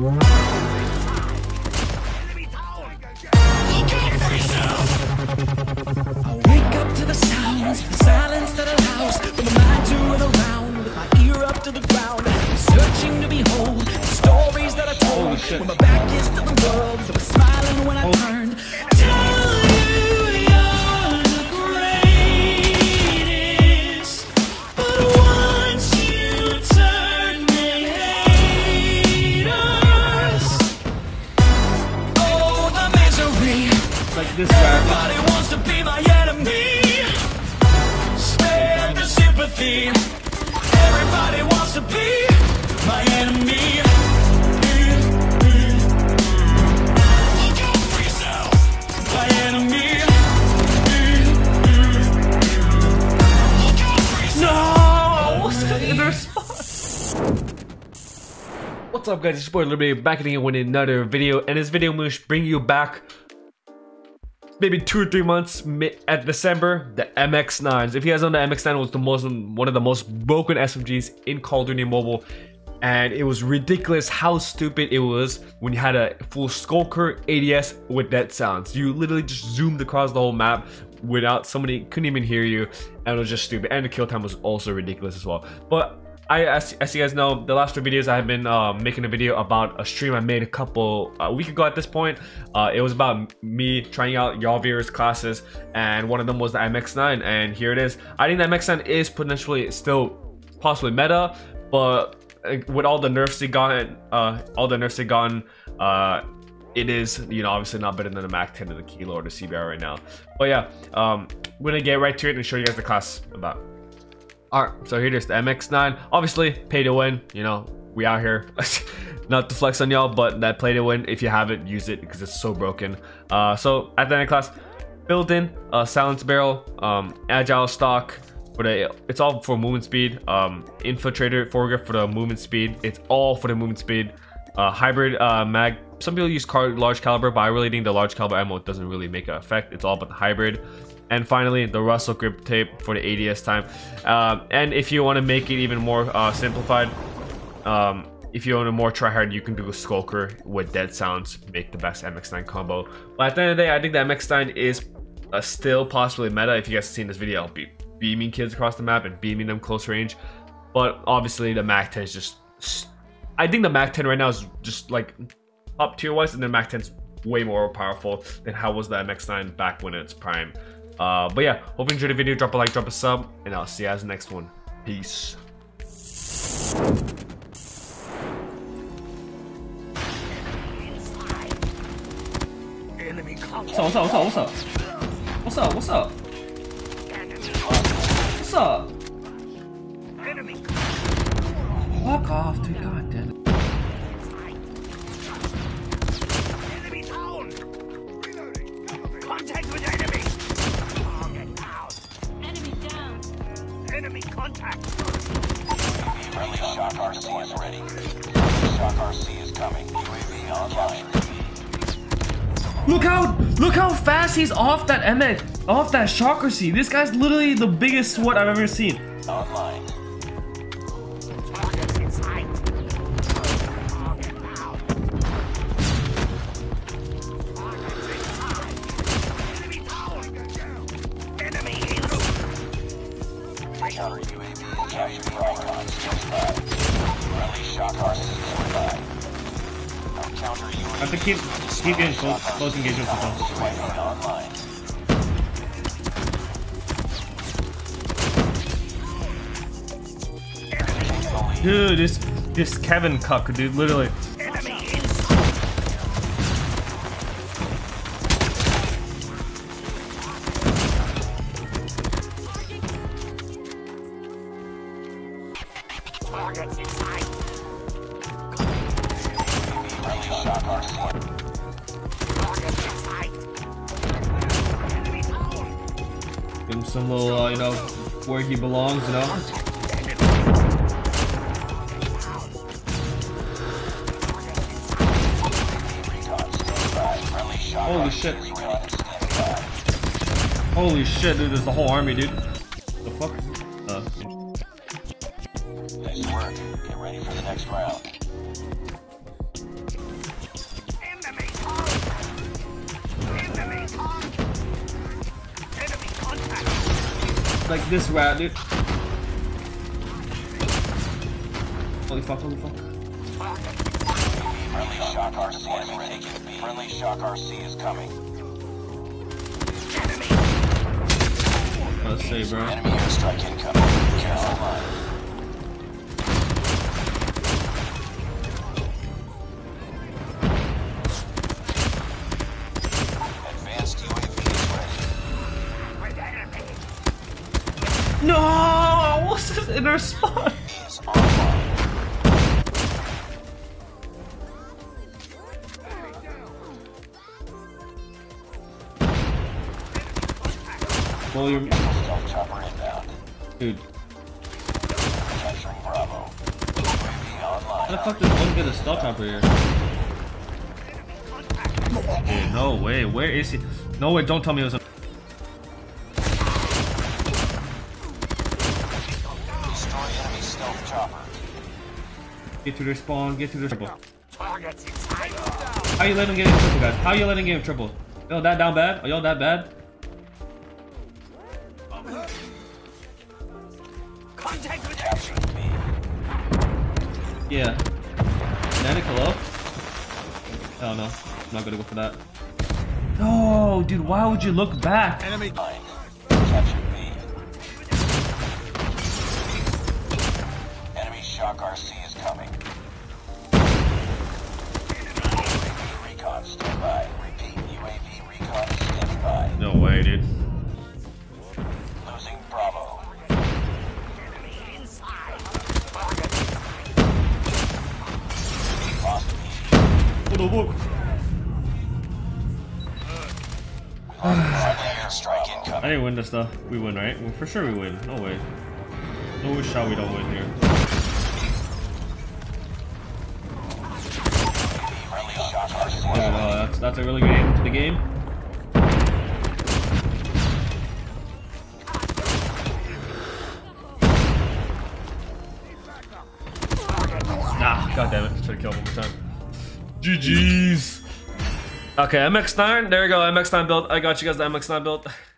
When my back is to the world, they were smiling when I turned. Tell you you're the greatest, but once you turn me haters, oh the misery. Like this guy. Everybody wants to be my enemy. Spare the sympathy. Everybody wants to be my enemy. What's up guys, it's your boy Liberty back again with another video, and this video will bring you back maybe 2 or 3 months at December, the MX9s. If you guys don't know, the MX9 was one of the most broken SMGs in Call of Duty Mobile, and it was ridiculous how stupid it was when you had a full Skulker ADS with dead sounds. You literally just zoomed across the whole map without somebody, couldn't even hear you, and it was just stupid, and the kill time was also ridiculous as well. But as you guys know, the last 2 videos I've been making a video about a stream I made a week ago at this point. It was about me trying out Yaweer's classes, and one of them was the MX9, and here it is. I think the MX9 is potentially still possibly meta, but with all the nerfs they gotten, it is, you know, obviously not better than the Mac 10 or the Kilo or the CBR right now. But yeah, I'm gonna get right to it and show you guys the class about. Alright, so here it is, the MX9. Obviously, pay to win, you know, we out here. Not to flex on y'all, but that play to win, if you haven't, use it because it's so broken. So, at the end of class, built-in, silence barrel, agile stock, for the, it's all for movement speed, infiltrator, foregrip for the movement speed, it's all for the movement speed, hybrid mag, some people use large caliber, but I really think the large caliber ammo doesn't really make an effect, it's all about the hybrid. And finally, the Russell grip tape for the ADS time. And if you want to make it even more simplified, if you want to more try hard, you can do a Skulker with dead sounds, make the best MX9 combo. But at the end of the day, I think the MX9 is still possibly meta. If you guys have seen this video, I'll be beaming kids across the map and beaming them close range. But obviously, the Mac 10 is just. I think the Mac 10 right now is just like top tier wise, and the Mac 10 is way more powerful than how was the MX9 back when it's prime. But yeah, hope you enjoyed the video. Drop a like, drop a sub, and I'll see you guys in the next one. Peace. What's up? Fuck off, dude. God damn it. Friendly Shock RC is ready. Shock RC is coming. UAV online. Look how fast he's off that MX, off that Shock RC. This guy's literally the biggest SWAT I've ever seen. Online. I have to keep getting close engagement with them. Dude, this Kevin cuck, dude, literally. Give him some little, you know, where he belongs, you know. Holy shit. Holy shit, dude, there's a whole army, dude. The fuck? Nice work. Get ready for the next round. like this route, dude. Holy fuck, holy fuck. Friendly Shock RC is ready. Friendly Shock RC is coming. Let's see, bro. Enemy airstrike incoming. Careful line. No, what's this inner spot? Volume. Dude. How the fuck does one get a stealth chopper here? Dude, no way. Where is he? No way. Don't tell me it was a. Get to their spawn, get to their triple. How you letting him get in triple, guys? How you letting him get in triple? Yo, that down bad? Are y'all that bad? Contact with action. Yeah. Nanico up? Oh no, I'm not gonna go for that. No, dude, why would you look back? Enemy. RC is coming. UAV recon standby. Repeat, UAV recon standby. No way, dude. Losing Bravo. Enemy inside. What the fuck? I didn't win this though. We win, right? Well, for sure we win. No way. No shot we don't win here. That's a really good aim to the game. Ah, goddammit. Should have killed him one time. GG's. Okay, MX9. There you go, MX9 build. I got you guys the MX9 build.